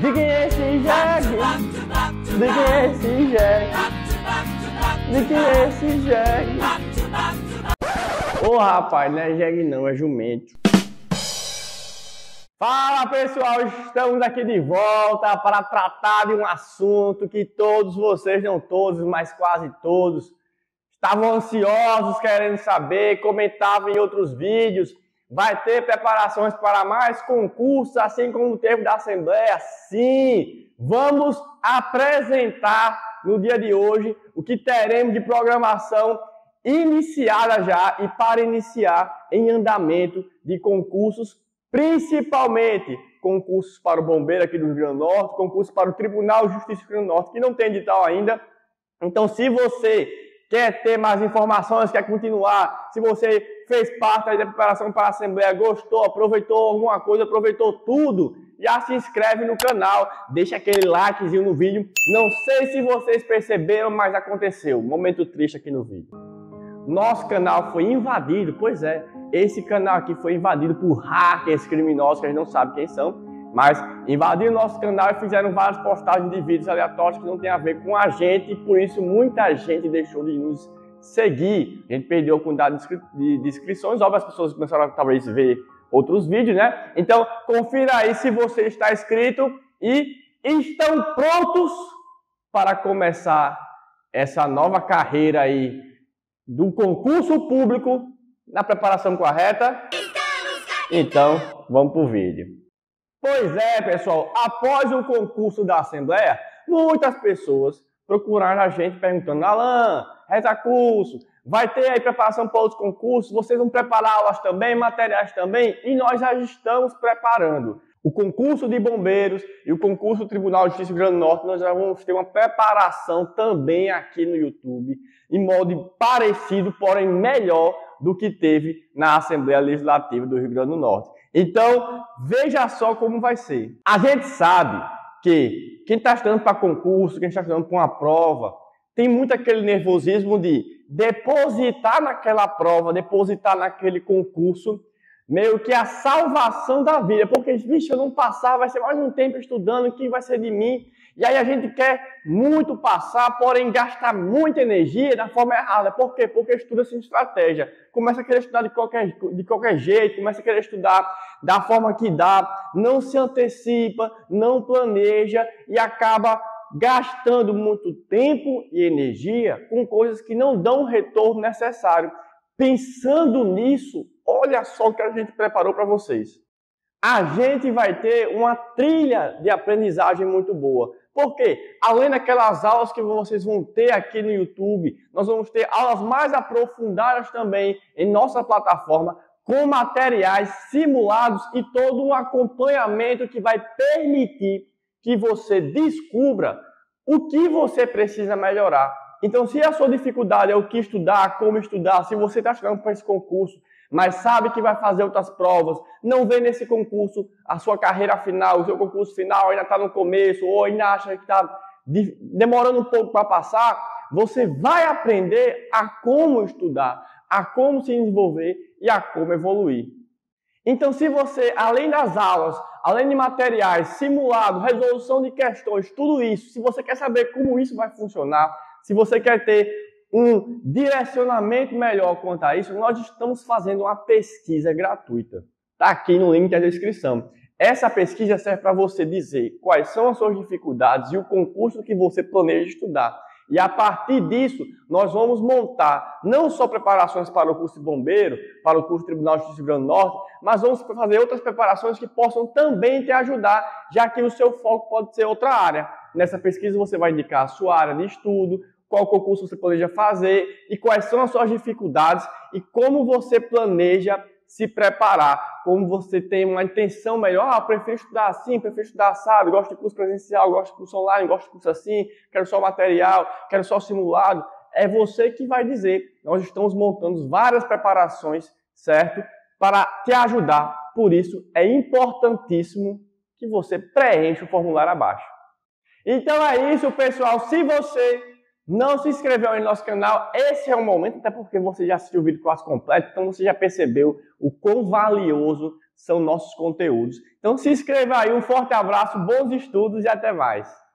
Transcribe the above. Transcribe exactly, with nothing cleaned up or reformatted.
De quem é esse jegue? De quem é esse jegue? De quem é esse jegue? Ô rapaz, não é jegue não, é jumento. Fala pessoal, estamos aqui de volta para tratar de um assunto que todos vocês, não todos, mas quase todos, estavam ansiosos, querendo saber, comentavam em outros vídeos. Vai ter preparações para mais concursos, assim como teve da Assembleia? Sim! Vamos apresentar no dia de hoje o que teremos de programação iniciada já e para iniciar em andamento de concursos, principalmente concursos para o Bombeiro aqui do Rio Grande do Norte, concursos para o Tribunal de Justiça do Rio Grande do Norte, que não tem edital ainda. Então, se você quer ter mais informações, quer continuar, se você fez parte da preparação para a Assembleia, gostou, aproveitou alguma coisa, aproveitou tudo, já se inscreve no canal, deixa aquele likezinho no vídeo. Não sei se vocês perceberam, mas aconteceu. Momento triste aqui no vídeo. Nosso canal foi invadido, pois é, esse canal aqui foi invadido por hackers criminosos, que a gente não sabe quem são, mas invadiram o nosso canal e fizeram várias postagens de vídeos aleatórios que não tem a ver com a gente, e por isso muita gente deixou de nos seguir. A gente perdeu a quantidade de inscrições, óbvio, as pessoas começaram a talvez ver outros vídeos, né? Então, confira aí se você está inscrito e estão prontos para começar essa nova carreira aí do concurso público na preparação correta. Então, vamos para o vídeo. Pois é, pessoal, após o concurso da Assembleia, muitas pessoas procuraram a gente perguntando: Alan, Reta Curso, vai ter aí preparação para outros concursos? Vocês vão preparar aulas também, materiais também? E nós já estamos preparando. O concurso de bombeiros e o concurso do Tribunal de Justiça do Rio Grande do Norte, nós já vamos ter uma preparação também aqui no YouTube, em modo parecido, porém melhor do que teve na Assembleia Legislativa do Rio Grande do Norte. Então, veja só como vai ser. A gente sabe que quem está estudando para concurso, quem está estudando para uma prova, tem muito aquele nervosismo de depositar naquela prova, depositar naquele concurso, meio que a salvação da vida. Porque, vixe, eu não passar, vai ser mais um tempo estudando, o que vai ser de mim? E aí a gente quer muito passar, porém gasta muita energia da forma errada. Por quê? Porque estuda sem estratégia. Começa a querer estudar de qualquer, de qualquer jeito, começa a querer estudar da forma que dá, não se antecipa, não planeja e acaba gastando muito tempo e energia com coisas que não dão o retorno necessário. Pensando nisso, olha só o que a gente preparou para vocês. A gente vai ter uma trilha de aprendizagem muito boa. Por quê? Além daquelas aulas que vocês vão ter aqui no YouTube, nós vamos ter aulas mais aprofundadas também em nossa plataforma, com materiais simulados e todo um acompanhamento que vai permitir que você descubra o que você precisa melhorar. Então, se a sua dificuldade é o que estudar, como estudar, se você está estudando para esse concurso, mas sabe que vai fazer outras provas, não vê nesse concurso a sua carreira final, o seu concurso final ainda está no começo, ou ainda acha que está demorando um pouco para passar, você vai aprender a como estudar, a como se desenvolver e a como evoluir. Então, se você, além das aulas, além de materiais, simulado, resolução de questões, tudo isso, se você quer saber como isso vai funcionar, se você quer ter um direcionamento melhor quanto a isso, nós estamos fazendo uma pesquisa gratuita. Está aqui no link da descrição. Essa pesquisa serve para você dizer quais são as suas dificuldades e o concurso que você planeja estudar. E a partir disso, nós vamos montar não só preparações para o curso de bombeiro, para o curso de Tribunal de Justiça do Rio Grande do Norte, mas vamos fazer outras preparações que possam também te ajudar, já que o seu foco pode ser outra área. Nessa pesquisa você vai indicar a sua área de estudo, qual concurso você planeja fazer e quais são as suas dificuldades e como você planeja se preparar, como você tem uma intenção melhor. Ah, prefiro estudar assim, prefiro estudar assado, gosto de curso presencial, gosto de curso online, gosto de curso assim, quero só material, quero só simulado. É você que vai dizer. Nós estamos montando várias preparações, certo? Para te ajudar. Por isso, é importantíssimo que você preencha o formulário abaixo. Então é isso, pessoal. Se você não se inscreveu aí no nosso canal, esse é o momento, até porque você já assistiu o vídeo quase completo, então você já percebeu o quão valioso são nossos conteúdos. Então se inscreva aí, um forte abraço, bons estudos e até mais.